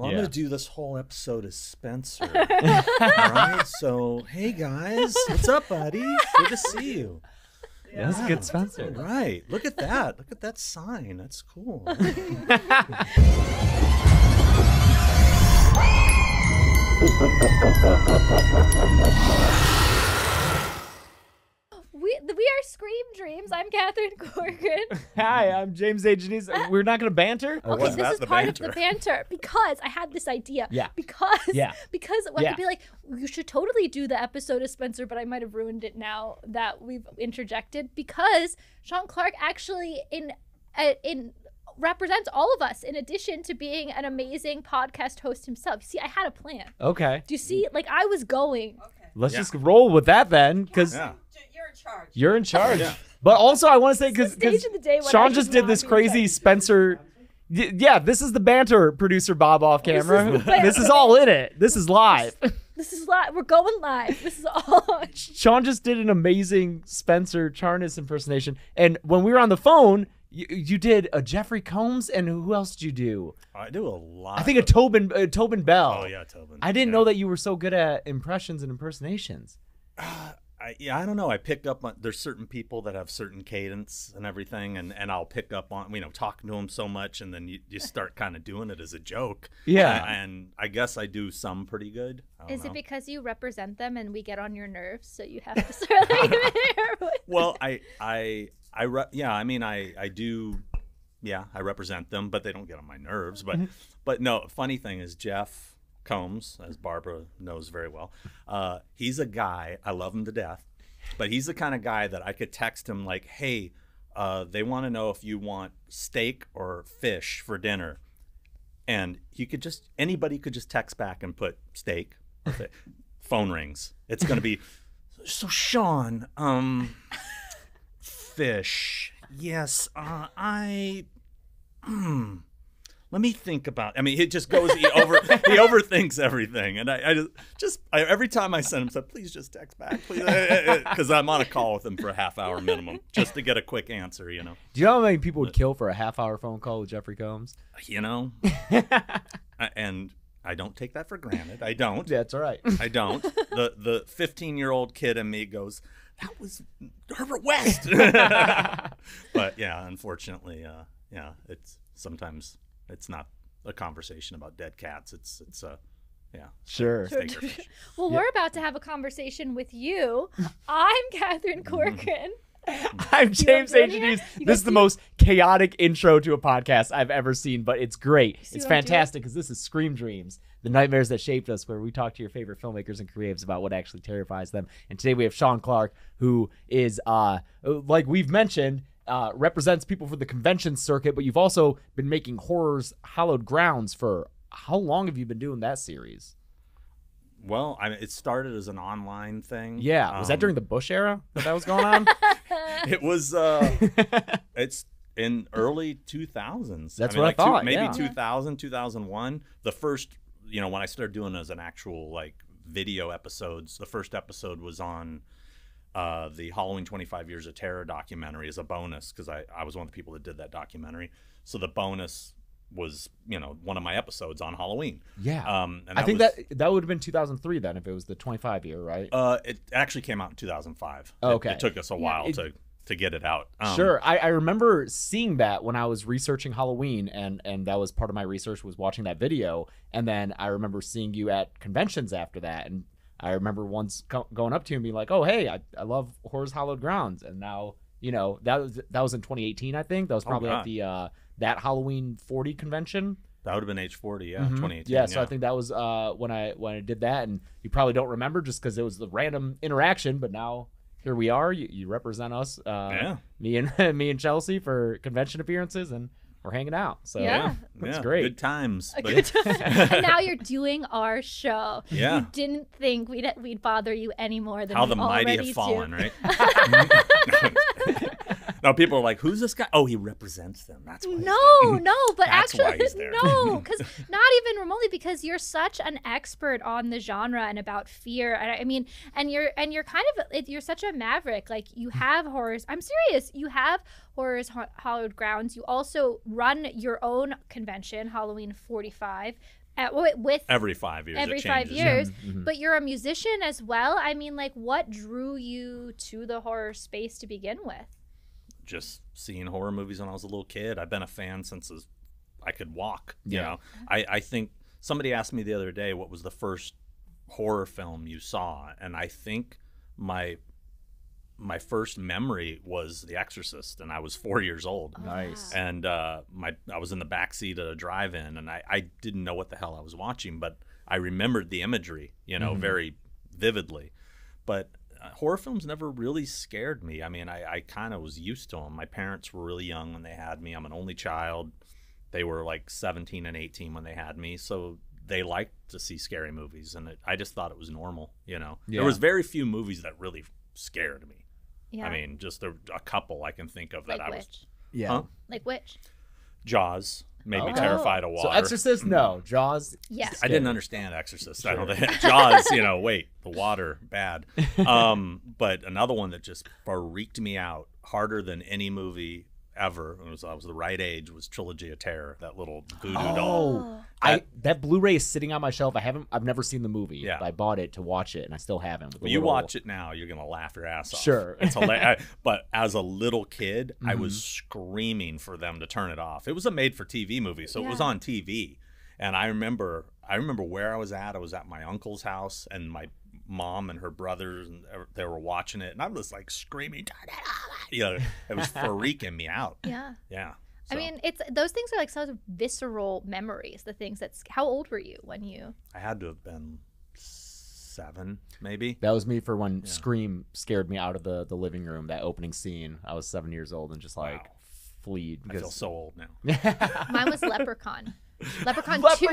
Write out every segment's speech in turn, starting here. well, I'm going to do this whole episode as Spencer. Right? So, hey guys, what's up, buddy? Good to see you. Yeah. That's a good Spencer. Right. Look at that. Look at that sign. That's cool. We are Scream Dreams. I'm Catherine Corcoran. Hi, I'm James A. Janisse. We're not going to banter? Okay, so this is part of the banter because I had this idea. Yeah. Because I could be like, you should totally do the episode of Spencer, but I might have ruined it now that we've interjected, because Sean Clark actually represents all of us in addition to being an amazing podcast host himself. See, I had a plan. Okay. Do you see? Like, I was going. Okay. Let's just roll with that then, because... Yeah. You're in charge. Yeah. But also, I want to say, because Sean just did this crazy Spencer. Yeah, this is the banter producer Bob off camera. This is all in it. This is live. This is live. We're going live. This is all. Sean just did an amazing Spencer Charnas impersonation. And when we were on the phone, you did a Jeffrey Combs, and who else did you do? I do a lot. I think Tobin Bell. Oh, yeah, Tobin. I didn't know that you were so good at impressions and impersonations. I don't know. I pick up on, there's certain people that have certain cadence and everything, and I'll pick up on, you know, talking to them so much, and then you start kind of doing it as a joke. Yeah. And I guess I do some pretty good. Is it because you represent them and we get on your nerves, so you have to start like Well, I represent them, but they don't get on my nerves. But no, funny thing is Jeff Combs, as Barbara knows very well, he's a guy, I love him to death, but he's the kind of guy that I could text him like, hey, they want to know if you want steak or fish for dinner, and he could just, anybody could just text back and put steak. Phone rings, it's gonna be, so Sean, fish, yes, let me think about. I mean, he just goes. He overthinks everything, and I just every time I send him stuff, please just text back, please, because I'm on a call with him for a half hour minimum just to get a quick answer. You know. Do you know how many people would kill for a half hour phone call with Jeffrey Combs? You know, and I don't take that for granted. I don't. That's all right. I don't. The 15-year-old kid in me goes, that was Herbert West. But yeah, unfortunately, it's sometimes. It's not a conversation about dead cats. It's a, yeah. Sure. Well, we're about to have a conversation with you. I'm Catherine Corcoran. I'm James A. Janisse. This is the most chaotic intro to a podcast I've ever seen, but it's great. It's fantastic because this is Scream Dreams, the nightmares that shaped us, where we talk to your favorite filmmakers and creatives about what actually terrifies them. And today we have Sean Clark, who is, like we've mentioned, represents people for the convention circuit, but you've also been making Horror's Hallowed Grounds for how long have you been doing that series? Well, I mean, it started as an online thing. Yeah. Was that during the Bush era that was going on? It was, it's in early 2000s. That's what I thought. Maybe 2000, 2001. The first, you know, when I started doing as an actual like video episodes, the first episode was on the Halloween 25 Years of Terror documentary as a bonus, because I was one of the people that did that documentary. So the bonus was, you know, one of my episodes on Halloween. Yeah. And I think that would have been 2003 then, if it was the 25 year, right? It actually came out in 2005. Okay. It took us a while to get it out. Sure. I remember seeing that when I was researching Halloween, and that was part of my research, was watching that video. And then I remember seeing you at conventions after that, and I remember once going up to him and being like, oh, hey, I love Horror's Hallowed Grounds. And now, you know, that was in 2018, I think. That was probably at the that Halloween 40 convention. That would have been age 40, yeah, 2018. Yeah, so I think that was when I did that. And you probably don't remember just because it was the random interaction. But now here we are. You represent us, me and Chelsea, for convention appearances. And we're hanging out, so that's great. Good times. Good time. And now you're doing our show. Yeah, we didn't think we'd bother you any more than how the mighty have fallen, right? Now people are like, "Who's this guy? Oh, he represents them." That's why but that's actually because not even remotely, because you're such an expert on the genre and about fear. And I mean, and you're kind of, you're such a maverick. Like, you have Horrors. I'm serious. You have Horror's Hallowed Grounds. You also run your own convention, Halloween 45, Every 5 years. Every 5 years. Yeah. Mm-hmm. But you're a musician as well. I mean, like, what drew you to the horror space to begin with? Just seeing horror movies when I was a little kid. I've been a fan since I could walk. Yeah. You know, I think somebody asked me the other day, what was the first horror film you saw? And I think my first memory was The Exorcist, and I was 4 years old. Nice. And I was in the backseat at a drive-in, and I didn't know what the hell I was watching, but I remembered the imagery, you know, very vividly. But horror films never really scared me. I mean, I kind of was used to them. My parents were really young when they had me. I'm an only child. They were like 17 and 18 when they had me, so they liked to see scary movies, and I just thought it was normal, you know. Yeah. There was very few movies that really scared me. Yeah. I mean, just a couple I can think of that like I was. Which? Yeah. Huh? Like which? Jaws made me terrified of water. So Exorcist, no. Jaws. Yes. Yeah. I didn't understand Exorcist. Sure. I don't think Jaws. You know, wait, the water bad. But another one that just freaked me out harder than any movie ever. I was the right age. Was Trilogy of Terror, that little voodoo doll. That Blu-ray is sitting on my shelf. I've never seen the movie. Yeah. I bought it to watch it, and I still haven't. When you watch it now, you're gonna laugh your ass off. Sure. It's hilarious. But as a little kid, I was screaming for them to turn it off. It was a made-for-TV movie, so it was on TV. And I remember where I was at. I was at my uncle's house, and my mom and her brothers, and they were watching it, and I'm just like screaming, turn it off! You know, it was freaking me out. Yeah. Yeah. So. I mean, it's those things are like sort of visceral memories, the things that's... How old were you when you... I had to have been 7, maybe. That was me for when Scream scared me out of the living room, that opening scene. I was 7 years old and just like fleed. Because... I feel so old now. Mine was Leprechaun. Leprechaun 2.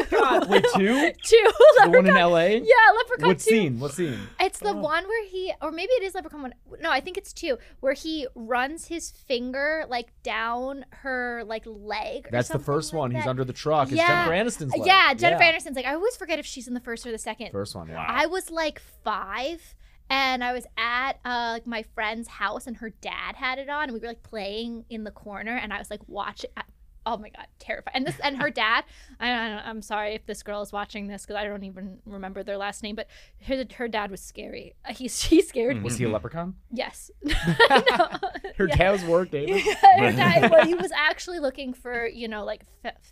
Wait, 2? 2. The one in LA? Yeah, Leprechaun 2. What scene? It's the one where he, or maybe it is Leprechaun 1. No, I think it's 2, where he runs his finger like down her like leg. That's the first one. He's under the truck. Yeah. It's Jennifer Aniston's leg. Yeah, Jennifer Aniston's like, I always forget if she's in the first or the second. First one, yeah. I was like 5. And I was at like my friend's house, and her dad had it on, and we were like playing in the corner, and I was like watching. Oh my God, terrifying. And her dad, I'm sorry if this girl is watching this because I don't even remember their last name, but her dad was scary. He scared me. Was he a leprechaun? Yes. Her dad was Warwick Davis. Yeah, her dad, well, he was actually looking for, you know, like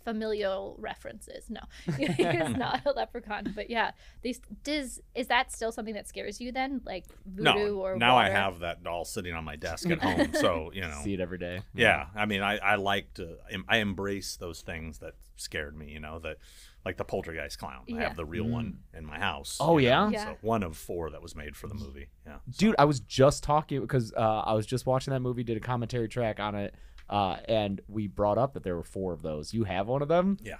familial references. No, he was not a leprechaun. But yeah, is that still something that scares you then? Like voodoo or now water? I have that doll sitting on my desk at home. So, you know. See it every day. Yeah. I mean, I like to... I embrace those things that scared me, you know, that like the Poltergeist clown. Yeah. I have the real one in my house. Oh, yeah? Yeah. So one of 4 that was made for the movie. Yeah. Dude, I was just talking because I was just watching that movie, did a commentary track on it, and we brought up that there were 4 of those. You have one of them? Yeah.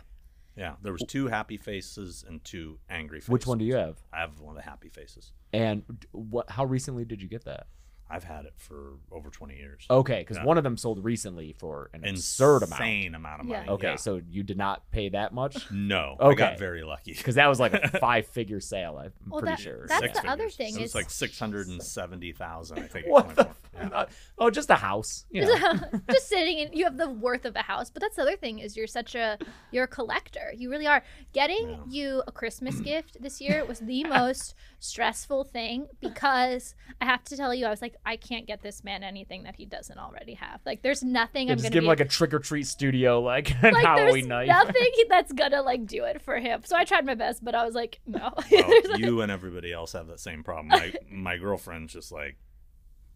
Yeah. There was 2 happy faces and 2 angry faces. Which one do you have? I have one of the happy faces. And how recently did you get that? I've had it for over 20 years. Okay, because one of them sold recently for an absurd amount. Insane amount of money. Yeah. Okay, so you did not pay that much? No, okay. I got very lucky. Because that was like a 5-figure sale, I'm pretty sure. That's the other thing. It was like $670,000, I think. What the? Yeah. Oh, just a house. You know. Just sitting in, you have the worth of a house. But that's the other thing is you're a collector. You really are. Getting you a Christmas gift this year was the most stressful thing because I have to tell you, I was like, I can't get this man anything that he doesn't already have. Like, there's nothing I'm gonna give him like a trick-or-treat studio, like on Halloween night. Nothing that's gonna like do it for him. So I tried my best, but I was like, no. Well, you and everybody else have that same problem. My girlfriend's just like,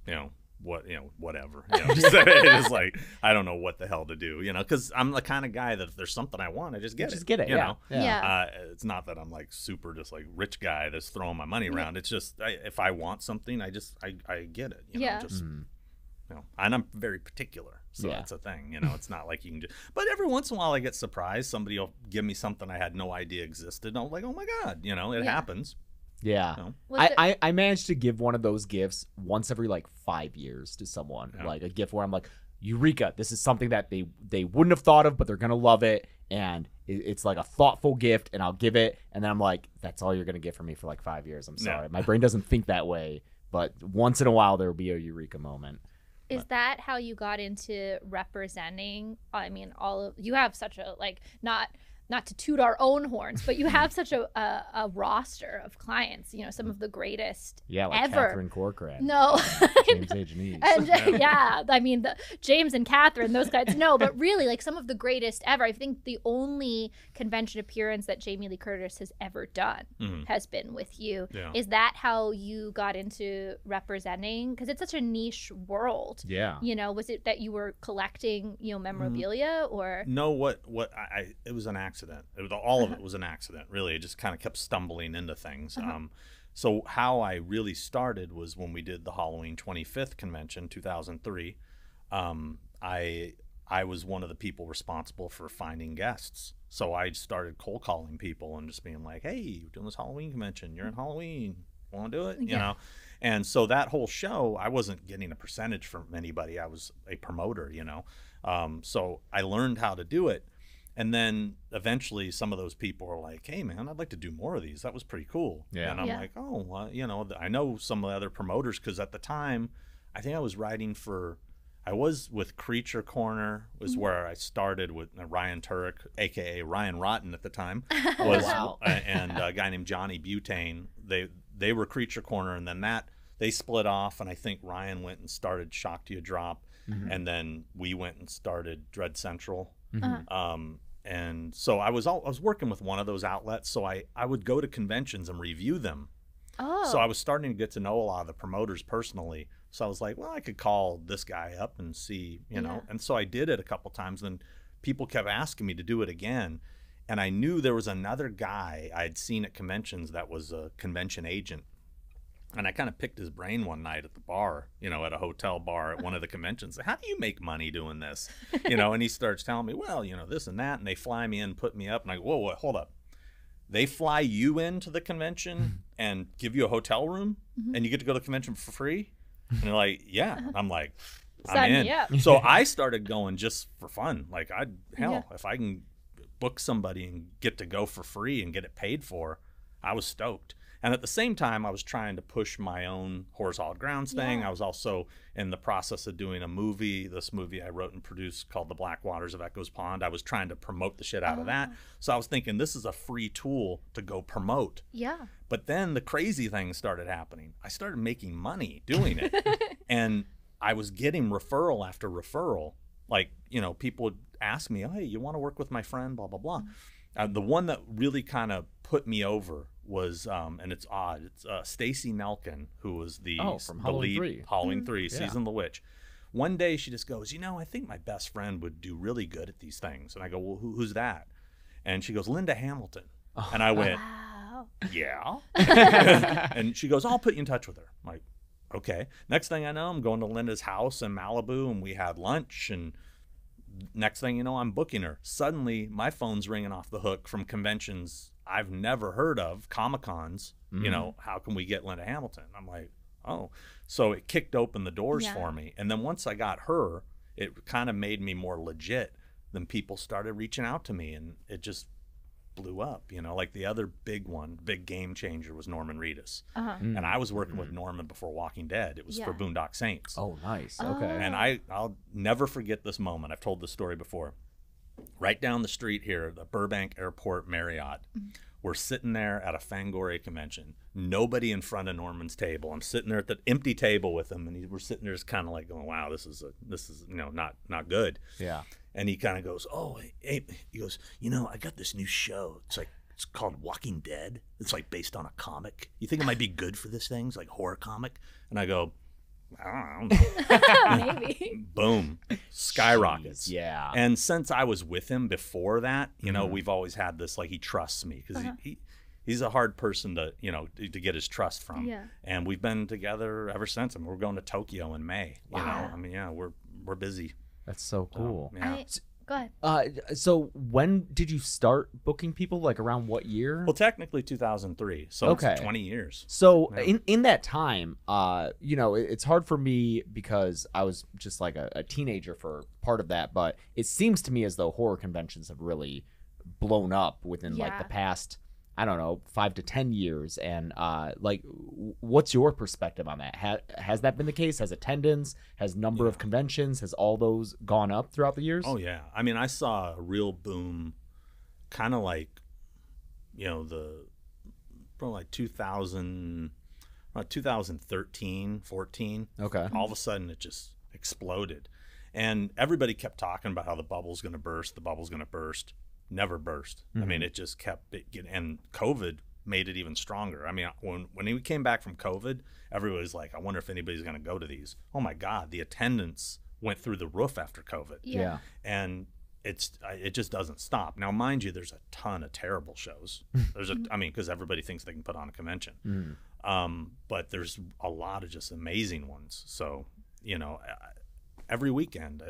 you know, whatever. You know, just, it's like I don't know what the hell to do. You know, because I'm the kind of guy that if there's something I want, I just get it. Just get it. You know. Yeah. It's not that I'm like super just like rich guy that's throwing my money around. It's just if I want something, I get it. You know, just you know, and I'm very particular, so that's a thing. You know, it's not like you can just. But every once in a while, I get surprised. Somebody will give me something I had no idea existed. And I'm like, oh my God, you know, it happens. Yeah. No. I managed to give one of those gifts once every like 5 years to someone, like a gift where I'm like, eureka, this is something that they wouldn't have thought of, but they're going to love it. And it's like a thoughtful gift, and I'll give it. And then I'm like, that's all you're going to get from me for like 5 years. I'm sorry. My brain doesn't think that way. But once in a while, there will be a eureka moment. Is that how you got into representing? I mean, you have such a like not not to toot our own horns, but you have such a roster of clients, you know, some of the greatest like ever. Catherine Corcoran. No. James A. Janisse. Yeah, I mean, James and Catherine, those guys. No, but really, like, some of the greatest ever. I think the only convention appearance that Jamie Lee Curtis has ever done has been with you. Yeah. Is that how you got into representing? Because it's such a niche world. Yeah. You know, was it that you were collecting, you know, memorabilia or? No, it was an accident. All of it was an accident, really. It just kind of kept stumbling into things. So how I really started was when we did the Halloween 25th convention, 2003. I was one of the people responsible for finding guests. So I started cold calling people and just being like, hey, you're doing this Halloween convention. You're in Halloween. Want to do it? You know? And so that whole show, I wasn't getting a percentage from anybody. I was a promoter, you know? So I learned how to do it. And then eventually some of those people are like, hey, man, I'd like to do more of these. That was pretty cool. Yeah. And I'm like, oh, well, you know, I know some of the other promoters because at the time I think I was writing for – I was with Creature Corner was where I started with Ryan Turek, a.k.a. Ryan Rotten at the time, was, and a guy named Johnny Butane. They were Creature Corner, and then they split off, and I think Ryan went and started Shock to Your Drop, and then we went and started Dread Central. And so I was working with one of those outlets, so I would go to conventions and review them. So I was starting to get to know a lot of the promoters personally. So I was like, well, I could call this guy up and see, you know. And so I did it a couple times, and people kept asking me to do it again. And I knew there was another guy I had seen at conventions that was a convention agent. And I kind of picked his brain one night at the bar, you know, at a hotel bar at one of the conventions. How do you make money doing this? You know, and he starts telling me, well, you know, this and that. And they fly me in, put me up. And I go, whoa, whoa, hold up. They fly you into the convention and give you a hotel room and you get to go to the convention for free? And they're like, yeah. And I'm like, I'm in. So I started going just for fun. Like, if I can book somebody and get to go for free and get it paid for, I was stoked. And at the same time, I was trying to push my own Horror's Hallowed Grounds thing. I was also in the process of doing a movie, this movie I wrote and produced called The Black Waters of Echoes Pond. I was trying to promote the shit out of that. So I was thinking, this is a free tool to go promote. Yeah. But then the crazy thing started happening. I started making money doing it. And I was getting referral after referral. Like, you know, people would ask me, oh, hey, you want to work with my friend, blah, blah, blah. The one that really kind of put me over was, and it's odd, it's Stacy Nelkin, who was from Halloween lead, Halloween 3, Season of the Witch. One day she just goes, you know, I think my best friend would do really good at these things. And I go, well, who's that? And she goes, Linda Hamilton. And I went, yeah. And she goes, I'll put you in touch with her. I'm like, okay. Next thing I know, I'm going to Linda's house in Malibu, and we had lunch, and next thing you know, I'm booking her. Suddenly, my phone's ringing off the hook from conventions I've never heard of, Comic-Cons. You know, how can we get Linda Hamilton? I'm like, oh. So it kicked open the doors for me. And then once I got her, it kind of made me more legit. Then people started reaching out to me, and it just blew up. You know, like the other big game changer was Norman Reedus. And I was working with Norman before Walking Dead. It was for Boondock Saints. Oh, nice. Okay. And I'll never forget this moment. I've told this story before. Right down the street here, the Burbank Airport Marriott. We're sitting there at a Fangoria convention. Nobody in front of Norman's table. I'm sitting there at the empty table with him, and we're sitting there just kind of like going, wow, this is you know, not good. Yeah. And he kind of goes, oh, hey, he goes, you know, I got this new show. It's called Walking Dead. It's like based on a comic. You think it might be good for this thing? It's like horror comic. And I go, I don't know. Maybe. Boom. Skyrockets. Jeez, yeah. And since I was with him before that, you know, we've always had this, like, he trusts me because he's a hard person to, you know, to get his trust from. Yeah. And we've been together ever since. I mean, we're going to Tokyo in May. Wow. You know, I mean, yeah, we're busy. That's so cool. Yeah. Go ahead. So when did you start booking people? Like around what year? Well, technically 2003. So it's 20 years. So in that time, you know, it's hard for me because I was just like a teenager for part of that. But it seems to me as though horror conventions have really blown up within like the past, I don't know, 5 to 10 years. And like, what's your perspective on that? Has that been the case? Has attendance, has number of conventions, has all those gone up throughout the years? Oh yeah. I mean, I saw a real boom kind of like, you know, the probably like 2013, 14. Okay. All of a sudden, it just exploded. And everybody kept talking about how the bubble's going to burst, the bubble's going to burst. Never burst. Mm-hmm. I mean, it just kept getting, and COVID made it even stronger. I mean, when we came back from COVID, everybody's like, I wonder if anybody's going to go to these. Oh my God, the attendance went through the roof after COVID. Yeah. And it just doesn't stop. Now, mind you, there's a ton of terrible shows. There's I mean, because everybody thinks they can put on a convention. Mm. But there's a lot of just amazing ones. So, you know, every weekend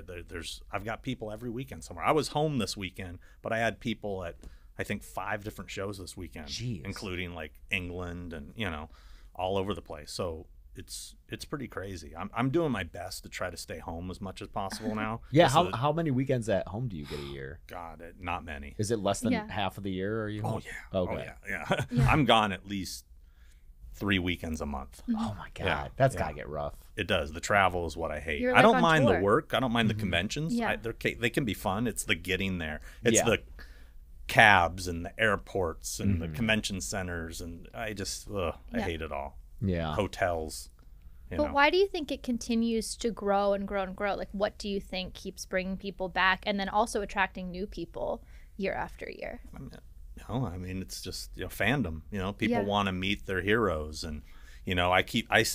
I've got people every weekend somewhere. I was home this weekend, but I had people at, I think, 5 different shows this weekend. Jeez. Including like England and, you know, all over the place. So it's pretty crazy. I'm doing my best to try to stay home as much as possible now. Yeah. How many weekends at home do you get a year? God, not many. Is it less than half of the year? Or are you home? Oh yeah. Okay. Oh yeah. Yeah. Yeah. I'm gone at least 3 weekends a month. Oh my God. Yeah. That's gotta get rough. It does. The travel is what I hate. Like, I don't mind the work. I don't mind the conventions. Yeah. They can be fun. It's the getting there. It's the cabs and the airports and the convention centers. And I just, I hate it all. Yeah. Hotels. But why do you think it continues to grow and grow and grow? Like, what do you think keeps bringing people back and then also attracting new people year after year? I mean, it's just, you know, fandom. You know, people want to meet their heroes. And, you know, I've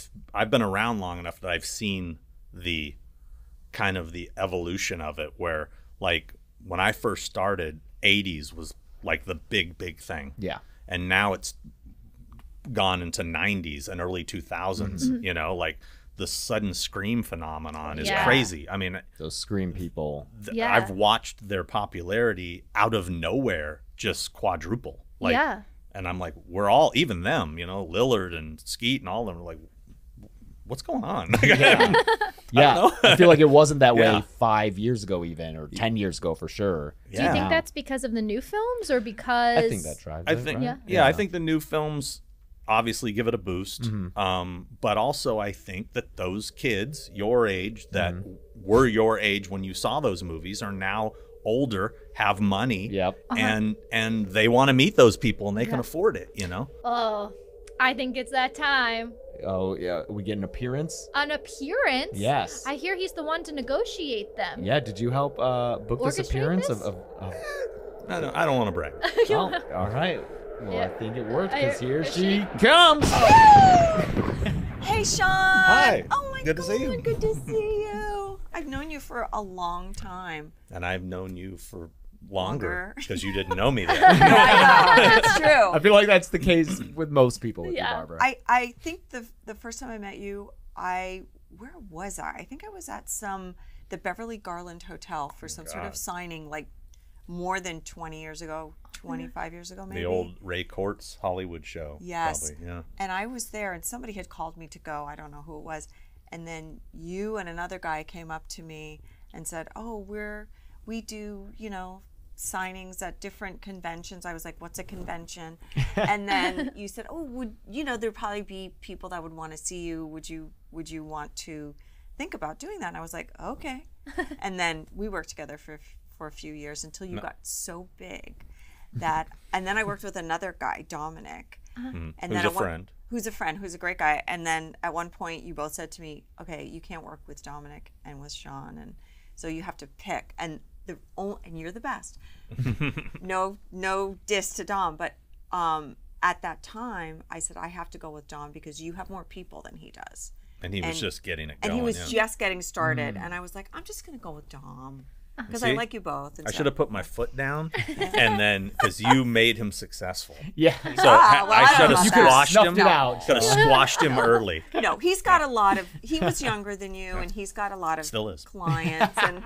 been around long enough that I've seen the kind of the evolution of it, where like when I first started, 80s was like the big thing. Yeah. And now it's gone into 90s and early 2000s. You know, like the sudden Scream phenomenon is crazy. I mean, those Scream people, I've watched their popularity out of nowhere just quadruple. Like, and I'm like, we're all, even them, you know, Lillard and Skeet and all of them are like, what's going on? I feel like it wasn't that way 5 years ago even, or 10 years ago for sure. Yeah. Do you think that's because of the new films, or because? I think that drives it, right? I think the new films obviously give it a boost. But also I think that those kids your age that were your age when you saw those movies are now older, have money, and they want to meet those people, and they can afford it, you know? Oh, I think it's that time. Oh, yeah. We get an appearance? An appearance? Yes. I hear he's the one to negotiate them. Yeah. Did you help book this appearance? I don't want to brag. Oh, all right. Well, I think it worked, because here she comes. Hey, Sean. Hi. Oh, my God. Good to see you. Good to see you. I've known you for a long time. And I've known you for longer, because you didn't know me then. I know. That's true. I feel like that's the case with most people with you, Barbara. I think the first time I met you, where was I? I think I was at the Beverly Garland Hotel for some sort of signing, like more than 20 years ago, 25 years ago maybe. The old Ray Court's Hollywood show. Yes. Probably, yeah. And I was there, and somebody had called me to go. I don't know who it was. And then you and another guy came up to me and said, oh, we do, you know, signings at different conventions. I was like, what's a convention? And then you said, oh, there'd probably be people that would want to see you. Would you want to think about doing that? And I was like, okay. And then we worked together for a few years until you got so big that, and then I worked with another guy, Dominic. And who's then who's a great guy. And then at one point you both said to me, okay, you can't work with Dominic and with Sean, and so you have to pick, and you're the best. No diss to Dom, but at that time I said, I have to go with Dom because you have more people than he does. And he was just getting it going. And he was just getting started. And I was like, I'm just gonna go with Dom, because I like you both. I should have put my foot down, and then because you made him successful. Yeah. So I should have squashed him. Should have squashed him early. No, he's got a lot of. He was younger than you, and he's got a lot of clients, and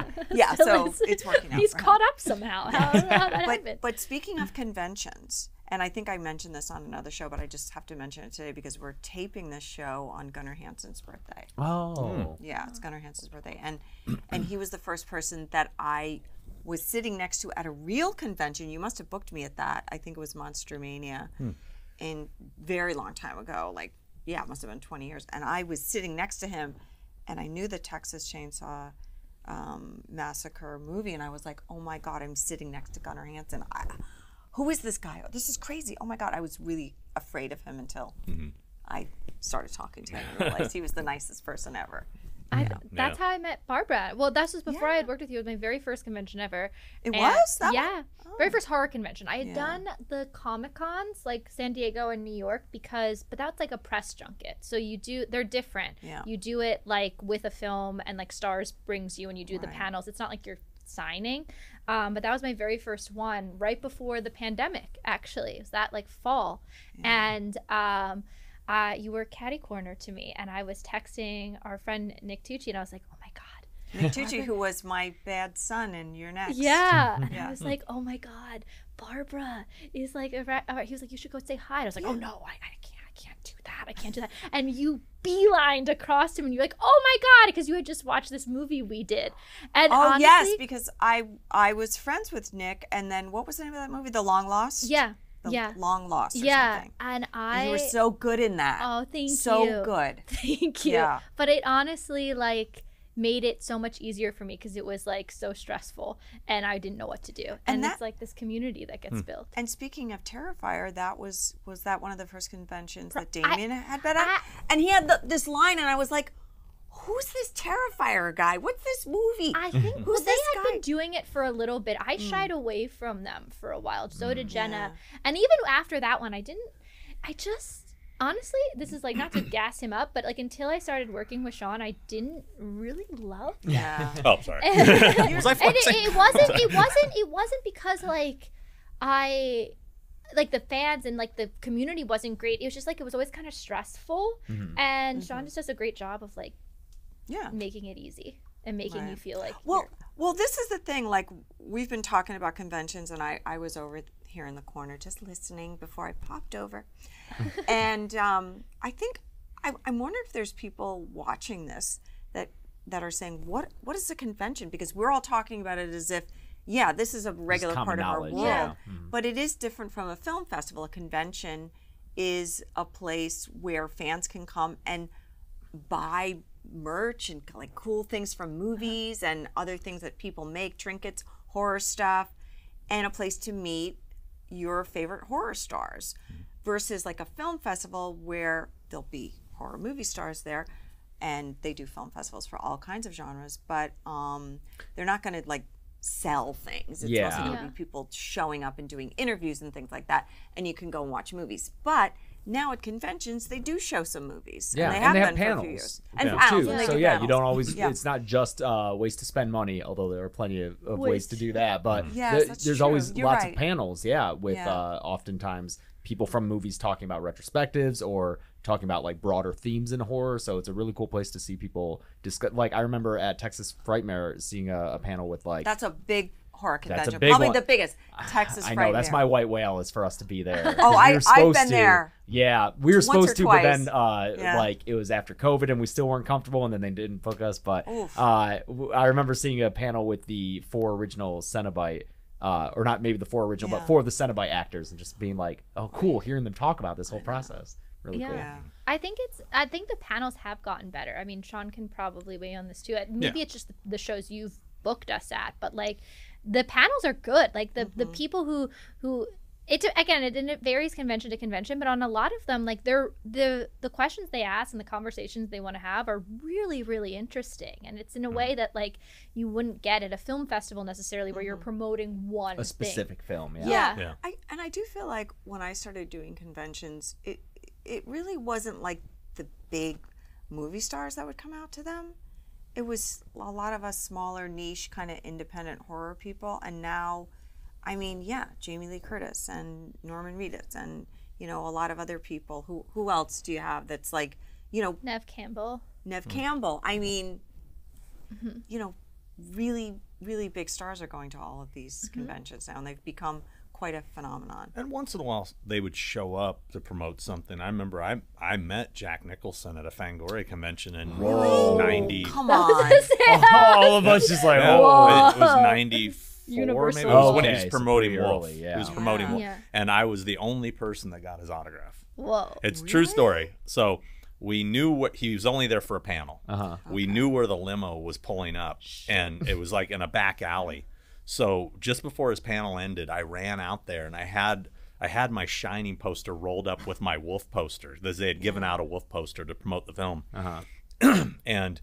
so it's working out. He's caught up somehow. How that happened. But speaking of conventions, and I think I mentioned this on another show, but I just have to mention it today because we're taping this show on Gunnar Hansen's birthday. Oh. Yeah, it's Gunnar Hansen's birthday. And he was the first person that I was sitting next to at a real convention. You must have booked me at that. I think it was Monster Mania in very long time ago. Like, yeah, it must have been 20 years. And I was sitting next to him, and I knew the Texas Chainsaw Massacre movie, and I was like, oh my God, I'm sitting next to Gunnar Hansen. who is this guy? This is crazy. Oh my God, I was really afraid of him until I started talking to him and realized he was the nicest person ever. That's how I met Barbara. Well, this was before I had worked with you. It was my very first convention ever. Very first horror convention. I had done the Comic Cons, like San Diego and New York, but that's like a press junket. So they're different. Yeah. You do it like with a film and like Stars brings you and you do the panels. It's not like you're signing. But that was my very first one right before the pandemic, actually. It was that like fall. Yeah. And, you were catty corner to me, and I was texting our friend Nick Tucci, and I was like, oh my God. Nick Tucci, who was my bad son in You're Next. Yeah. And I was like, oh my God, Barbara is like, he was like, you should go say hi. And I was like, oh no, I can't do that. I can't do that. And you beelined across him, and you're like, oh my God, because you had just watched this movie we did. And honestly, yes, because I was friends with Nick, and then what was the name of that movie? The Long Lost? Yeah. Long Lost or something. And you were so good in that. Oh, thank you. So good. Thank you. Yeah. But it honestly like made it so much easier for me because it was like so stressful and I didn't know what to do. And it's like this community that gets built. And speaking of Terrifier, that was that one of the first conventions that Damien had been at? And he had this line and I was like, who's this Terrifier guy? What's this movie? I think they had been doing it for a little bit. I shied away from them for a while. So did Jenna. Yeah. And even after that one, honestly, this is like not to gas him up, but like until I started working with Sean, I didn't really love him. Yeah. Oh, sorry. It wasn't because like the fans and like the community wasn't great. It was just like it was always kind of stressful. And Sean just does a great job of like making it easy and making you feel like this is the thing, like we've been talking about conventions and I was over here in the corner just listening before I popped over. And I think I wonder if there's people watching this that are saying, what is a convention? Because we're all talking about it as if this is a regular part of our world. Yeah. But it is different from a film festival. A convention is a place where fans can come and buy merch and like cool things from movies and other things that people make, trinkets, horror stuff, and a place to meet your favorite horror stars. Versus like a film festival where there'll be horror movie stars there, and they do film festivals for all kinds of genres, but they're not gonna like sell things. It's also going to be people showing up and doing interviews and things like that, and you can go and watch movies. But now at conventions, they do show some movies. Yeah, and they have done for a few years. And panels too. So you don't always. Yeah. It's not just ways to spend money, although there are plenty of ways to do that. But there's always lots of panels. Yeah, with oftentimes people from movies talking about retrospectives or talking about like broader themes in horror. So it's a really cool place to see people discuss. Like I remember at Texas Frightmare seeing a panel with like, that's a big horror convention. That's a big one. The biggest Texas Frightmare. I know, that's my white whale is for us to be there. Oh, I've been there. Yeah, we were supposed to, but then like it was after COVID and we still weren't comfortable, and then they didn't book us. But I remember seeing a panel with the four original Cenobite, or not maybe the four original, but four of the Cenobite actors, and just being like, oh, cool, hearing them talk about this whole process. Really cool. I think the panels have gotten better. I mean, Sean can probably weigh on this too. Maybe it's just the shows you've booked us at, but like the panels are good. Like the people who it varies convention to convention, but on a lot of them, like they're the questions they ask and the conversations they want to have are really, really interesting. And it's in a way that like you wouldn't get at a film festival necessarily, where you're promoting a specific film. Yeah. I do feel like when I started doing conventions, it really wasn't like the big movie stars that would come out to them. It was a lot of us smaller niche kind of independent horror people. And now, I mean, Jamie Lee Curtis and Norman Reedus and, a lot of other people. Who else do you have that's like, Nev Campbell. I mean, really, really big stars are going to all of these conventions now, and they've become quite a phenomenon. And once in a while they would show up to promote something. I remember I met Jack Nicholson at a Fangoria convention in 90. Come on. All of us just like, it was 94 maybe. It was when he was promoting Wolf. He was promoting Wolf. And I was the only person that got his autograph. Whoa. It's really? True story. So we knew he was only there for a panel. We knew where the limo was pulling up, and it was like in a back alley. So just before his panel ended, I ran out there and I had my Shining poster rolled up with my Wolf poster. They had given out a Wolf poster to promote the film. And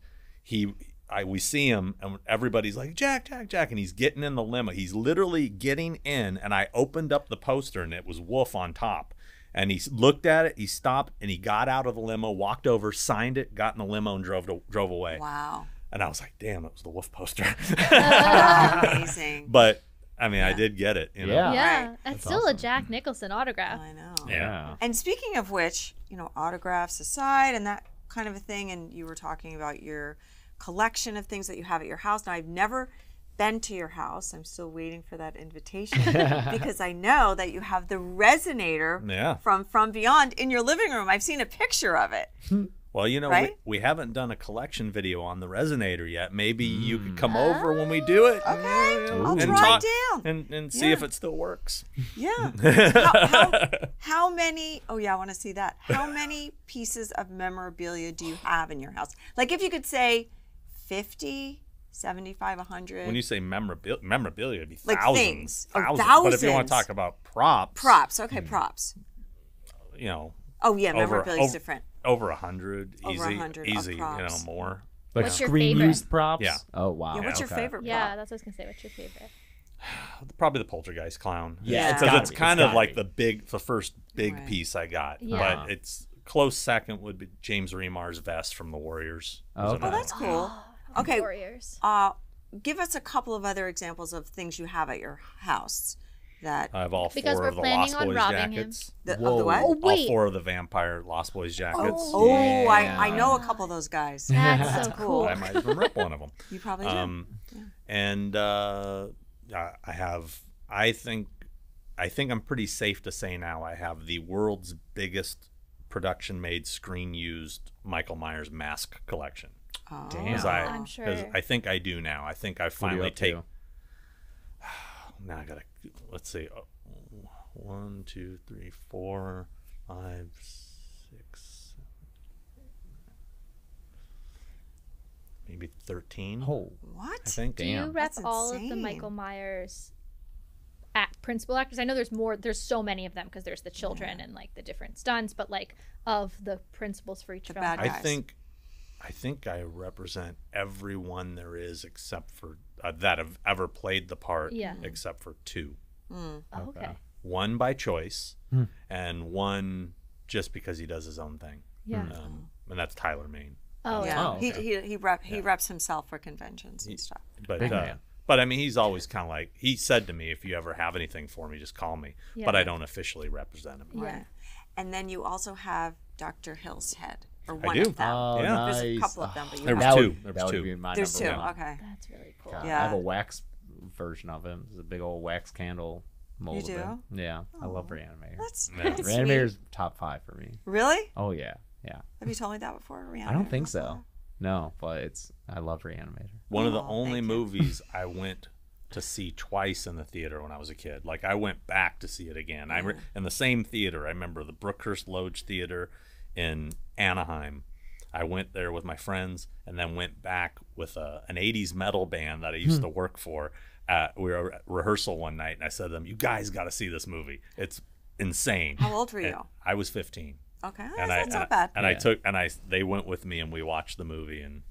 we see him, and everybody's like, Jack, Jack, Jack. And he's getting in the limo. He's literally getting in. And I opened up the poster, and it was Wolf on top. And he looked at it, he stopped, and he got out of the limo, walked over, signed it, got in the limo, and drove away. Wow. And I was like, damn, that was the Wolf poster. Amazing. But I mean, yeah. I did get it. You know? Yeah. Yeah. Right. That's still awesome. A Jack Nicholson autograph. I know. Yeah. And speaking of which, you know, autographs aside and that kind of a thing, and you were talking about your collection of things that you have at your house. Now, I've never been to your house. I'm still waiting for that invitation because I know that you have the Resonator from Beyond in your living room. I've seen a picture of it. Well, you know, we haven't done a collection video on the Resonator yet. Maybe you could come over when we do it. Okay, I'll try it down. And see if it still works. Yeah. How many, oh yeah, I want to see that. How many pieces of memorabilia do you have in your house? Like if you could say 50, 75, 100. When you say memorabilia, it'd be like thousands. Thousands. Oh, thousands. But if you want to talk about props. Props, okay, props. You know. Oh yeah, memorabilia is different. Over 100, easy, you know, more. Like what's your favorite? Used props? Yeah. Oh, wow. Yeah, what's your favorite prop? Yeah, that's what I was going to say. What's your favorite? Probably the Poltergeist clown. Yeah. Because it's kind of like the first big piece I got. Yeah. But it's close second would be James Remar's vest from the Warriors. Oh, okay. That's cool. Okay. Warriors. Give us a couple of other examples of things you have at your house. That I have all four of the Lost Boys jackets. Of the what? Oh, all four of the vampire Lost Boys jackets. Oh, yeah. I know a couple of those guys. That's so cool. I might even rip one of them. You probably do. Yeah. And I have, I think I'm pretty safe to say now I have the world's biggest production-made, screen-used Michael Myers mask collection. Oh. Damn. I'm sure. Because I think I do now. I think I finally take. Now I gotta. Let's see, 1, 2, 3, 4, 5, 6, 7, maybe 13. Oh, what? I think. Do you rep all of the Michael Myers principal actors? I know there's more. There's so many of them because there's the children and like the different stunts, but like of the principals for each film. I think I represent everyone there is except for that have ever played the part, except for two. Mm. Oh, okay. One by choice, and one just because he does his own thing. Yeah. And that's Tyler Maine. Oh, yeah. Oh, okay. He reps himself for conventions and stuff. But I mean, he's always kind of like he said to me, "If you ever have anything for me, just call me." Yeah. But I don't officially represent him. Yeah. Right. And then you also have Dr. Hill's head. Or one of them. Oh, yeah. Nice. There's a couple of them, but you have two. There's two. There's two. Okay. That's really cool. God, yeah. I have a wax version of him. It's a big old wax candle mold. You do? Of him. Yeah. Oh. I love Reanimator. That's Reanimator's top 5 for me. Really? Oh yeah. Yeah. Have you told me that before? Reanimator? I don't think so. No, but I love Reanimator. One of the only movies I went to see twice in the theater when I was a kid. Like I went back to see it again. I in the same theater. I remember the Brookhurst Lodge Theater in Anaheim. I went there with my friends and then went back with an 80s metal band that I used to work for. We were at rehearsal one night and I said to them, you guys got to see this movie. It's insane. How old were you? I was 15. Okay, that's not bad. And they went with me and we watched the movie and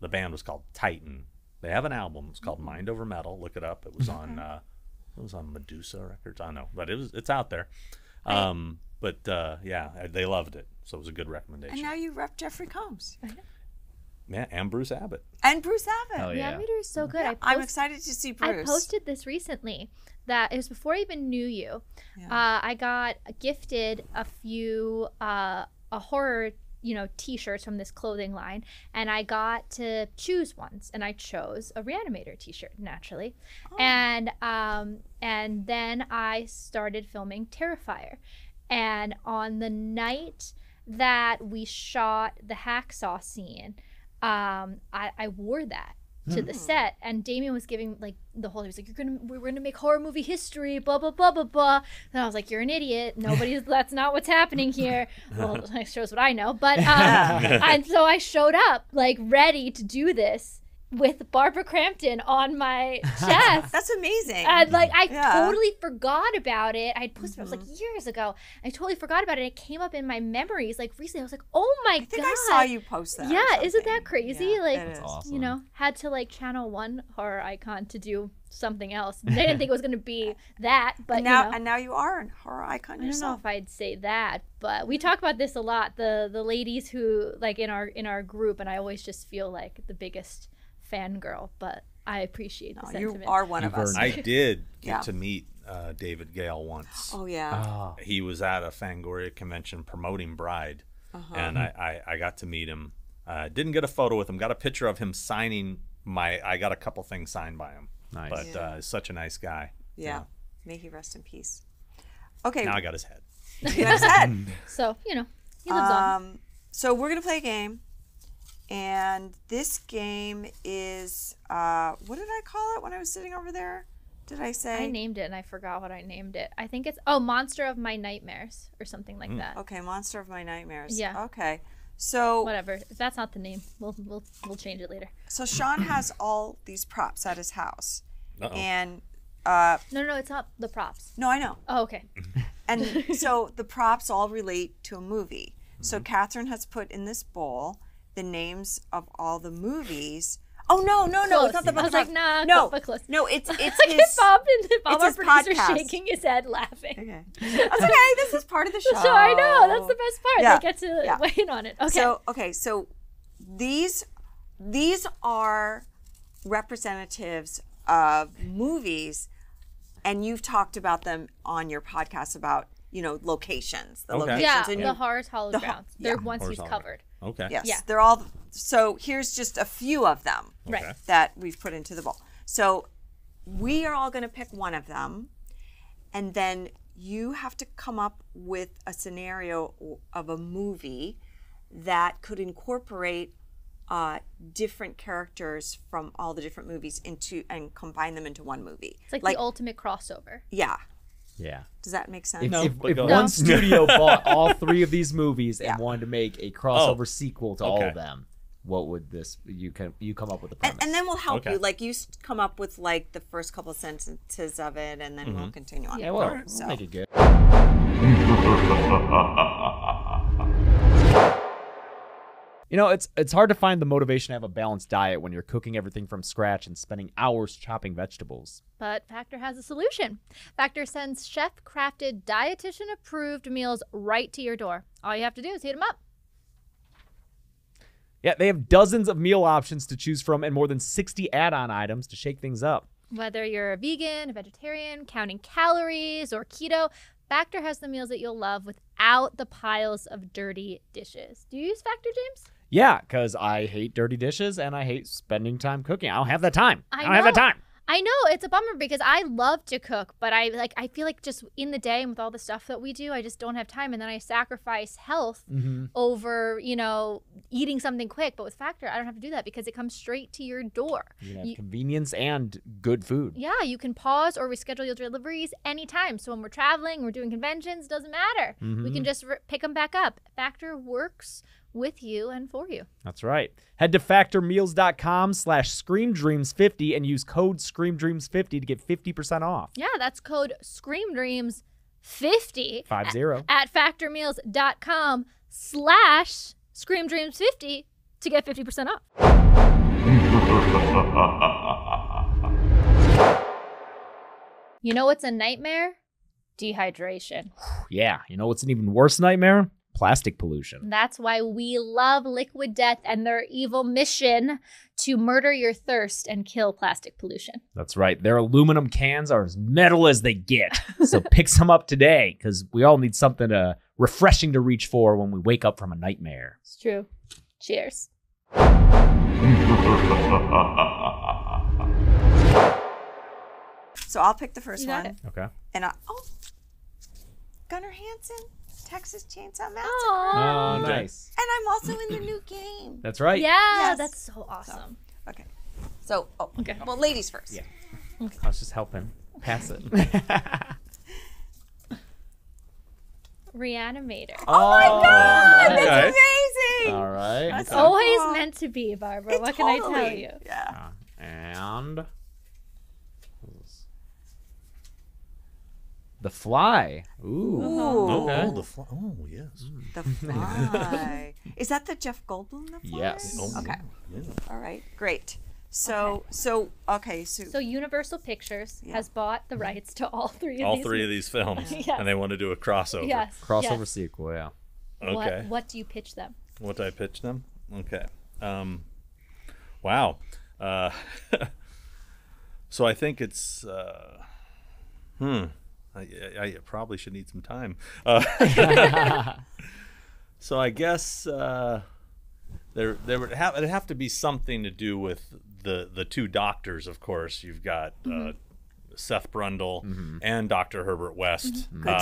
the band was called Titan. They have an album. It's called Mind Over Metal. Look it up. It was on it was on Medusa Records. I don't know, but it's out there. They loved it. So it was a good recommendation. And now you rep Jeffrey Combs. Yeah, and Bruce Abbott. Oh, yeah. Reanimator is so good. Yeah, I'm excited to see Bruce. I posted this recently. That it was before I even knew you. Yeah. I got gifted a few horror, T-shirts from this clothing line, and I got to choose ones, and I chose a Reanimator T-shirt naturally, and then I started filming Terrifier. And on the night that we shot the hacksaw scene, I wore that to the set, and Damien was giving like the whole. He was like, "We're gonna make horror movie history, blah blah blah blah blah." And I was like, "You're an idiot. That's not what's happening here." Well, it shows what I know, but and so I showed up like ready to do this with Barbara Crampton on my chest. That's amazing. And like, I totally forgot about it. I'd posted it was like years ago. I totally forgot about it. It came up in my memories like recently. I was like, oh my God. I think I saw you post that. Yeah, isn't that crazy? Yeah, like, that's awesome. You know, had to like channel one horror icon to do something else. They didn't think it was going to be that, but and now you are a horror icon yourself. I don't know if I'd say that, but we talk about this a lot. The ladies who like in our group, and I always just feel like the biggest fangirl, but I appreciate the sentiment. You are one of us. I did get to meet David Gale once. Oh, yeah. Oh. He was at a Fangoria convention promoting Bride, and I got to meet him. Didn't get a photo with him. Got a picture of him signing my – I got a couple things signed by him. Nice. But such a nice guy. Yeah. May he rest in peace. Okay. Now I got his head. You got his head. So, you know, he lives on. So we're going to play a game. And this game is, what did I call it when I was sitting over there? Did I say? I named it and I forgot what I named it. I think it's, Monster of My Nightmares or something like that. Okay, Monster of My Nightmares. Yeah. Okay. So whatever. If that's not the name, we'll change it later. So Sean has all these props at his house. And no, it's not the props. No, I know. Oh, okay. And so the props all relate to a movie. So Catherine has put in this bowl the names of all the movies. Oh no! It's not the book. I was like, close. No, it's his. Bob, our producer, shaking his head, laughing. Okay, that's okay. This is part of the show. So I know that's the best part. Yeah. They get to weigh in on it. Okay. So these are representatives of movies, and you've talked about them on your podcast about locations, the locations, and the Horror's Hallowed Grounds. They're ones he's covered. Okay. Yes. Yeah. They're all. So here's just a few of them that we've put into the bowl. So we are all going to pick one of them, and then you have to come up with a scenario of a movie that could incorporate different characters from all the different movies and combine them into one movie. It's like the ultimate crossover. Yeah. Yeah. Does that make sense? If one studio bought all three of these movies and wanted to make a crossover sequel to all of them, what would this? You come up with the premise, and then we'll help you. Like you come up with like the first couple of sentences of it, and then we'll continue on. Yeah, we'll make it good. You know, it's hard to find the motivation to have a balanced diet when you're cooking everything from scratch and spending hours chopping vegetables. But Factor has a solution. Factor sends chef-crafted, dietitian-approved meals right to your door. All you have to do is heat them up. Yeah, they have dozens of meal options to choose from and more than 60 add-on items to shake things up. Whether you're a vegan, a vegetarian, counting calories, or keto, Factor has the meals that you'll love without the piles of dirty dishes. Do you use Factor, James? Yeah, because I hate dirty dishes and I hate spending time cooking. I don't have the time. I don't have the time. I know. It's a bummer because I love to cook, but I feel like just in the day and with all the stuff that we do, I just don't have time. And then I sacrifice health over, eating something quick. But with Factor, I don't have to do that because it comes straight to your door. You have convenience and good food. Yeah, you can pause or reschedule your deliveries anytime. So when we're traveling, we're doing conventions, doesn't matter. We can just pick them back up. Factor works with you and for you. That's right. Head to factormeals.com/ScreamDreams50 and use code ScreamDreams50 to get 50% off. Yeah, that's code ScreamDreams50 at factormeals.com/ScreamDreams50 to get 50% off. You know what's a nightmare? Dehydration. Yeah, you know what's an even worse nightmare? Plastic pollution. That's why we love Liquid Death and their evil mission to murder your thirst and kill plastic pollution. That's right. Their aluminum cans are as metal as they get. So pick some up today because we all need something refreshing to reach for when we wake up from a nightmare. It's true. Cheers. So I'll pick the first one. It. Okay. And Gunnar Hansen. Texas Chainsaw Massacre. Oh, nice. And I'm also in the new game. That's right. Yeah, that's so awesome. So, okay. So, well, ladies first. Yeah. Okay. I was just helping pass it. Reanimator. Oh my God, that's amazing. All right. That's always meant to be, Barbara. What can I tell you? Yeah. And The Fly. Ooh. Okay. Oh, The Fly. Oh, yes. The Fly. Is that the Jeff Goldblum The Fly? Yes. Oh, okay. Yeah. All right. Great. So, okay. So Universal Pictures has bought the rights to all three of these films, yes. And they want to do a crossover. Yes. Crossover sequel, yeah. Okay. What do you pitch them? What do I pitch them? Okay. Wow. So I think it's. I probably should need some time. So I guess there would have it'd have to be something to do with the two doctors. Of course, you've got Seth Brundle and Dr. Herbert West. Good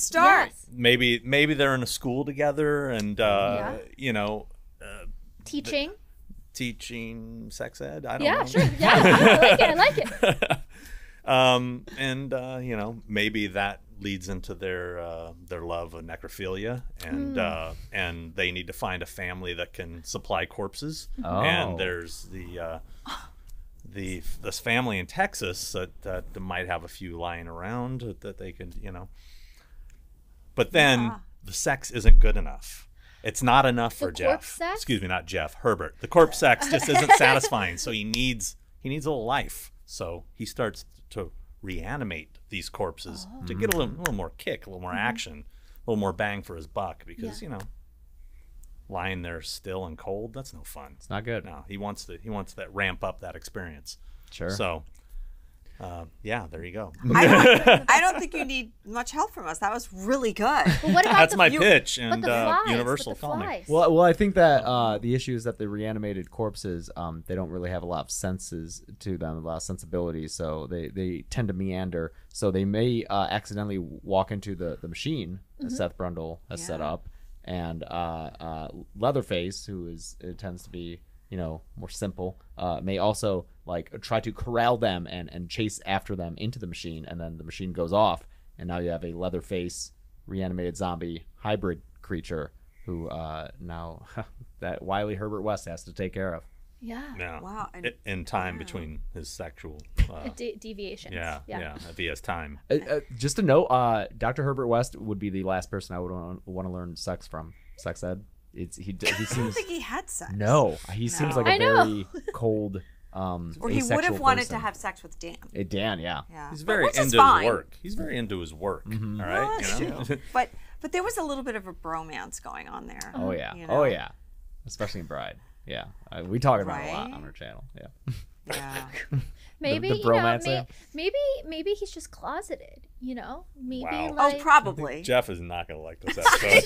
start. Yes. Maybe they're in a school together, and you know, teaching sex ed. I don't know. Sure. I like it. And you know, maybe that leads into their love of necrophilia, and they need to find a family that can supply corpses. Oh. And there's this family in Texas that might have a few lying around that they can, you know. But then the sex isn't good enough. It's not enough for Jeff. Sex? Excuse me, not Jeff. Herbert. The corpse sex just isn't satisfying, so he needs a little life. So he starts to reanimate these corpses to get a little more kick, a little more action, a little more bang for his buck, because you know, lying there still and cold, that's no fun. It's not good. No, he wants that ramp up that experience. Sure. So yeah, there you go. I don't think you need much help from us. That was really good. Well, what about that's my pitch, and Universal filming. Well, I think that the issue is that the reanimated corpses, they don't really have a lot of senses to them, a lot of sensibilities, so they tend to meander. So they may accidentally walk into the machine that Seth Brundle has set up, and Leatherface, who tends to be, you know, more simple, may also like try to corral them and chase after them into the machine, and then the machine goes off, and now you have a Leatherface reanimated zombie hybrid creature who now that wily Herbert West has to take care of. Yeah. Wow. In time between his sexual deviations. Yeah. If he has time. Just to note, Dr. Herbert West would be the last person I would want to learn sex from. Sex ed. I don't think he had sex. No, he seems like a very cold. Or he would have wanted to have sex with Dan. Dan. He's very into his work. He's very into his work. All right. You know? but there was a little bit of a bromance going on there. Oh yeah. You know? Oh yeah. Especially in Bride. Yeah. We talk about it a lot on our channel. Yeah. Yeah. Maybe the bromance, you know, maybe he's just closeted, you know. Maybe like, probably. Jeff is not gonna like this episode.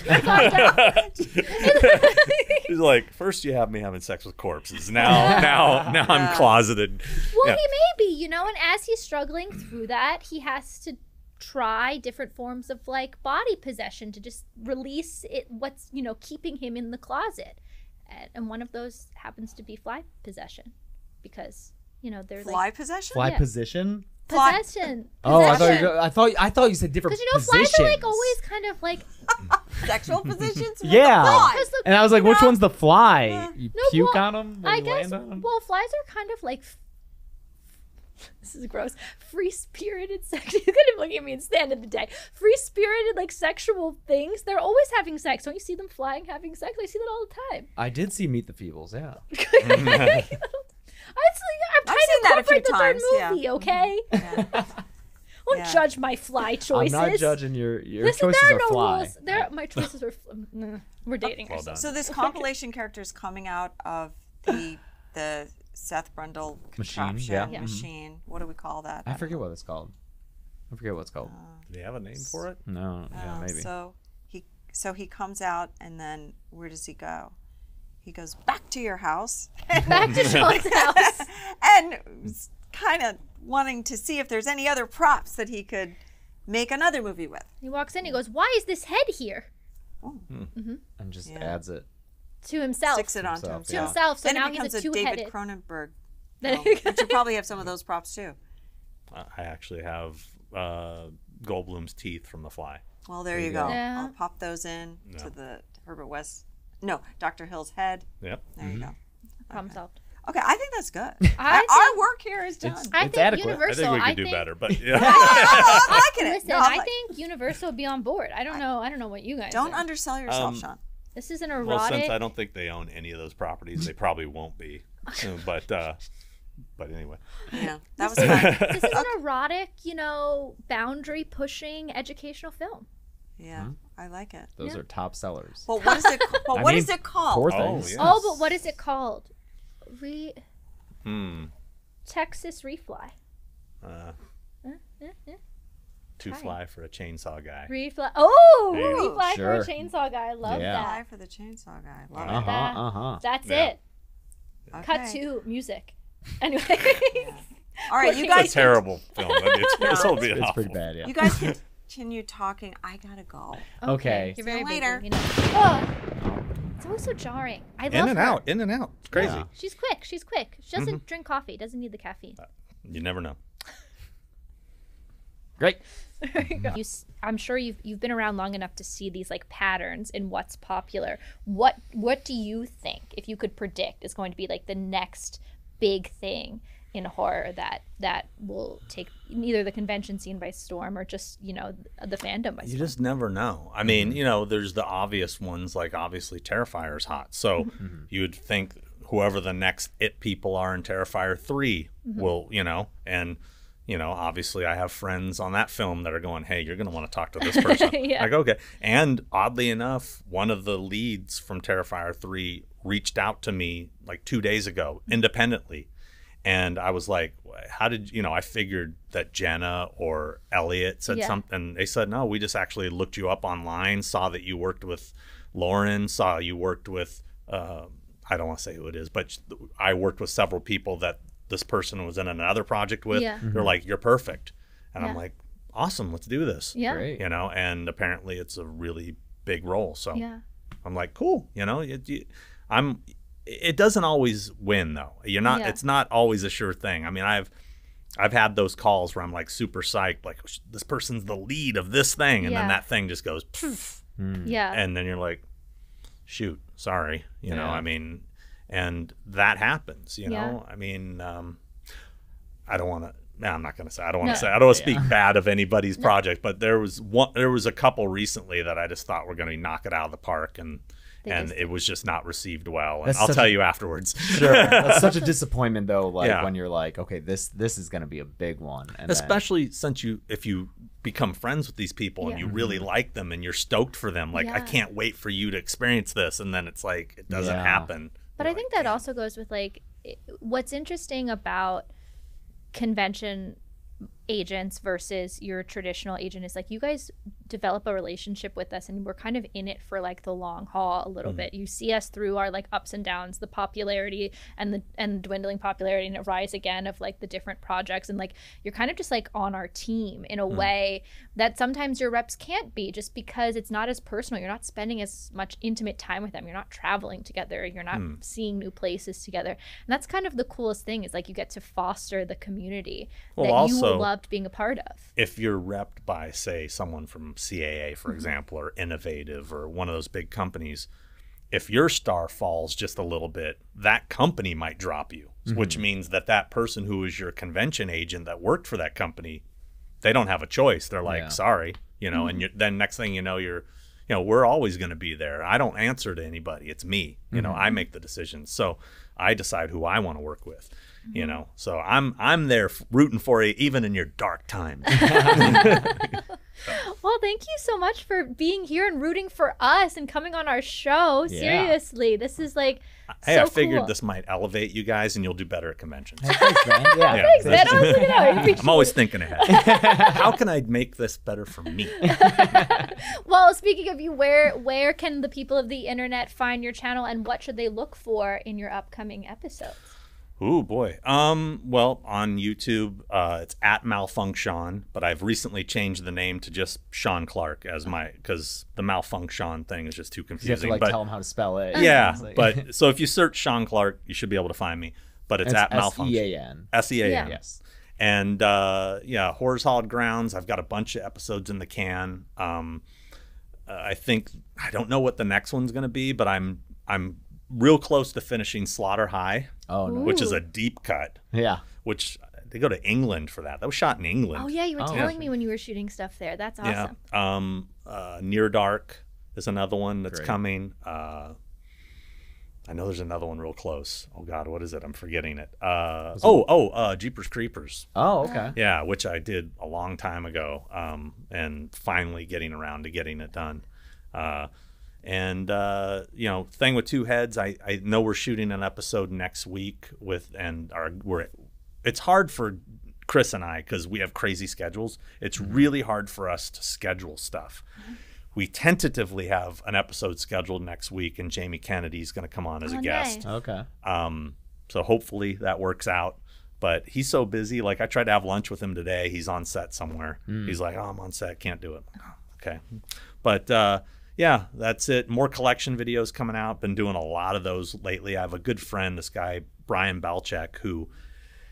He's like, first you have me having sex with corpses. Now I'm closeted. Well, he may be, you know, and as he's struggling through that, he has to try different forms of like body possession to just release it, what's, you know, keeping him in the closet. And one of those happens to be fly possession, because you know, they're fly like, possession? Fly position? Possession. Oh, I thought you said different positions. Because you know, flies are like always kind of like sexual positions. Yeah. And I was like, which one's the fly? You puke on them? I guess. Well, flies are kind of like, this is gross, free-spirited sex. You could have looked at me and stand in the day. Free-spirited, like, sexual things. They're always having sex. Don't you see them flying, having sex? I see that all the time. I did see Meet the Feebles, yeah. I'm trying to incorporate the third movie, okay? Yeah. Don't judge my fly choices. I'm not judging your Listen, choices are fly. Rules. My choices are we're dating ourselves. So this compilation character is coming out of the Seth Brundle contraption machine. What do we call that? I forget what it's called. I forget what it's called. Do they have a name for it? No. Yeah, maybe. So he comes out, and then where does he go? He goes back to your house. Back to Sean's house. And kind of wanting to see if there's any other props that he could make another movie with. He walks in, he goes, why is this head here? Oh. And just adds it. To himself. Sticks it onto himself. To himself, so then now he's a two-headed. David Cronenberg. But you probably have some of those props too. I actually have Goldblum's teeth from The Fly. Well, there you go. Yeah. I'll pop those in to the Herbert West. No, Dr. Hill's head. Yep. There you go. Problem solved. Okay, I think that's good. Our work here is done. It's adequate. Universal, I think we could do better, but yeah. I'm liking it. Listen, I think Universal would be on board. I don't know what you guys don't undersell yourself, Sean. This is an erotic. Well, since I don't think they own any of those properties, they probably won't be. But anyway. Yeah, that was fun. This is an erotic, boundary pushing educational film. Yeah, I like it. Those are top sellers. Well, what is it? What is it called? Poor things. Yes. Oh, but what is it called? Texas Refly. Fly for a chainsaw guy. Refly. Oh, Refly for a chainsaw guy. Love that. Fly for the chainsaw guy. Love that. That's it. Okay. Cut to music. Anyway. Yeah. All right, you guys. It's a terrible film. It's pretty bad. Yeah. You guys can continue talking. I gotta go. Okay. See you later. It's always so jarring. I love In and out. It's crazy. Yeah. She's quick. She doesn't drink coffee. Doesn't need the caffeine. You never know. Great. There you go. I'm sure you've been around long enough to see these like patterns in what's popular. What do you think, if you could predict, is going to be like the next big thing in horror that will take either the convention scene by storm or just the fandom by storm? You just never know. I mean, there's the obvious ones, like obviously Terrifier's hot, so you would think whoever the next it people are in Terrifier 3 will, and obviously I have friends on that film that are going, hey, you're going to want to talk to this person. Like, okay. And oddly enough, one of the leads from Terrifier 3 reached out to me like 2 days ago independently. And I was like, how did, I figured that Jenna or Elliot said something. They said, no, we just actually looked you up online, saw that you worked with Lauren, saw you worked with, I don't want to say who it is, but I worked with several people that this person was in another project with. They're like, you're perfect. And I'm like, awesome, let's do this. Great. And apparently it's a really big role. So I'm like, cool. It doesn't always win though. It's not always a sure thing. I mean, I've had those calls where I'm like super psyched, like this person's the lead of this thing. And then that thing just goes, poof. And then you're like, shoot, sorry. And that happens, I mean, I don't want to speak bad of anybody's project, but there was a couple recently that I just thought were going to knock it out of the park, and it was just not received well. And I'll tell you afterwards. Sure. That's such a disappointment though, when you're like, okay, this is going to be a big one. And especially since if you become friends with these people and you really like them and you're stoked for them, like I can't wait for you to experience this, and then it's like it doesn't happen. But I think that also goes with what's interesting about convention agents versus your traditional agent is you guys develop a relationship with us, and we're kind of in it for the long haul a little bit. You see us through our ups and downs, the popularity and dwindling popularity and rise again of the different projects, and you're kind of just on our team in a way that sometimes your reps can't be, just because it's not as personal. You're not spending as much intimate time with them. You're not traveling together. You're not seeing new places together. And that's kind of the coolest thing, is you get to foster the community that you loved being a part of. If you're repped by, say, someone from CAA, for example, or Innovative, or one of those big companies, if your star falls just a little bit, that company might drop you, which means that person who is your convention agent that worked for that company, they don't have a choice. They're like, sorry, and then next thing you know, we're always going to be there. I don't answer to anybody. It's me. I make the decisions. So I decide who I want to work with. So I'm there rooting for you, even in your dark times. Well, thank you so much for being here and rooting for us and coming on our show. Seriously, this is hey, so I figured cool. This might elevate you guys, and you'll do better at conventions. Thanks, man. Thanks, man. I was looking out. I'm always thinking ahead. How can I make this better for me? Well, speaking of you, where can the people of the internet find your channel, and what should they look for in your upcoming episodes? Oh boy. Well, on YouTube, it's at Malfunction, but I've recently changed the name to just Sean Clark because the Malfunction thing is just too confusing. You have to tell them how to spell it. Yeah. But so if you search Sean Clark, you should be able to find me. But it's at Malfunction. S-E-A-N. S-E-A-N. Yes. And Horror's Hallowed Grounds. I've got a bunch of episodes in the can. I don't know what the next one's going to be, but I'm real close to finishing Slaughter High, which is a deep cut. Yeah. Which they go to England for that. That was shot in England. Oh, yeah. You were telling me when you were shooting stuff there. That's awesome. Yeah. Near Dark is another one that's coming. I know there's another one real close. Oh, God, what is it? I'm forgetting it. Jeepers Creepers. Oh, okay. Yeah, which I did a long time ago and finally getting around to getting it done. Thing with Two Heads, I know we're shooting an episode next week it's hard for Chris and I because we have crazy schedules. It's really hard for us to schedule stuff. Mm-hmm. We tentatively have an episode scheduled next week, and Jamie Kennedy's going to come on as a guest. Nice. Okay. So hopefully that works out. But he's so busy. Like, I tried to have lunch with him today. He's on set somewhere. Mm. He's like, I'm on set. Can't do it. Okay. But, yeah, that's it. More collection videos coming out. Been doing a lot of those lately. I have a good friend, this guy, Brian Balchek, who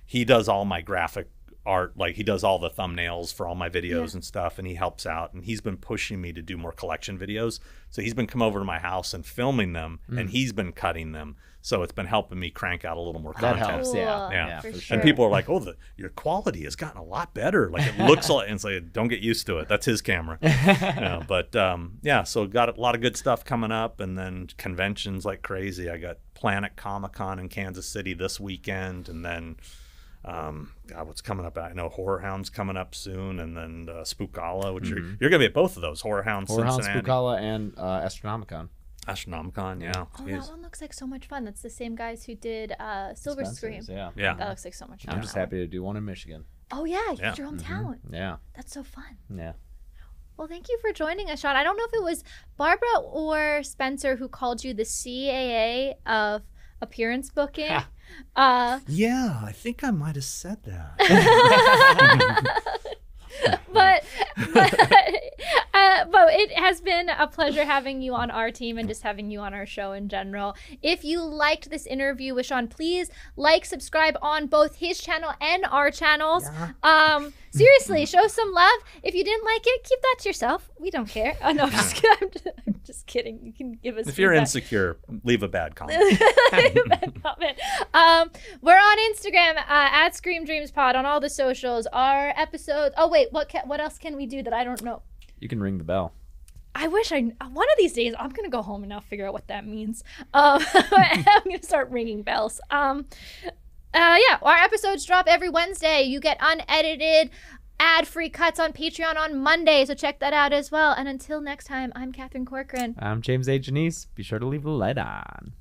he does all my graphic art, like he does all the thumbnails for all my videos and stuff, and he helps out, and he's been pushing me to do more collection videos, so he's been come over to my house and filming them and he's been cutting them, so it's been helping me crank out a little more content. That helps. For sure. And people are like, your quality has gotten a lot better, like it looks a lot, and it's like, don't get used to it, that's his camera. So got a lot of good stuff coming up, and then conventions like crazy. I got Planet Comic-Con in Kansas City this weekend, and then what's coming up? I know Horror Hound's coming up soon, and then Spookala, which you're going to be at both of those, Horror Hound, Spookala, and Astronomicon. Astronomicon, yeah. Oh, that one looks like so much fun. That's the same guys who did Silver Spencer's, Scream. Yeah. That looks like so much fun. I'm just happy to do one in Michigan. Oh, yeah. You got your own talent. Yeah. That's so fun. Yeah. Well, thank you for joining us, Sean. I don't know if it was Barbara or Spencer who called you the CAA of appearance booking. Yeah, I think I might have said that. But it has been a pleasure having you on our team and just having you on our show in general. If you liked this interview with Sean, please subscribe on both his channel and our channels. Seriously, show some love. If you didn't like it, keep that to yourself. We don't care. Oh, no, I'm just kidding. You can give us. If you're insecure, leave a bad comment. We're on Instagram at Scream Dreams Pod on all the socials. Our episodes. Oh wait, what else can we do that I don't know? You can ring the bell. I wish one of these days I'm gonna go home and now figure out what that means. I'm gonna start ringing bells. Our episodes drop every Wednesday. You get unedited, ad-free cuts on Patreon on Monday, so check that out as well. And until next time, I'm Catherine Corcoran. I'm James A. Janisse. Be sure to leave the light on.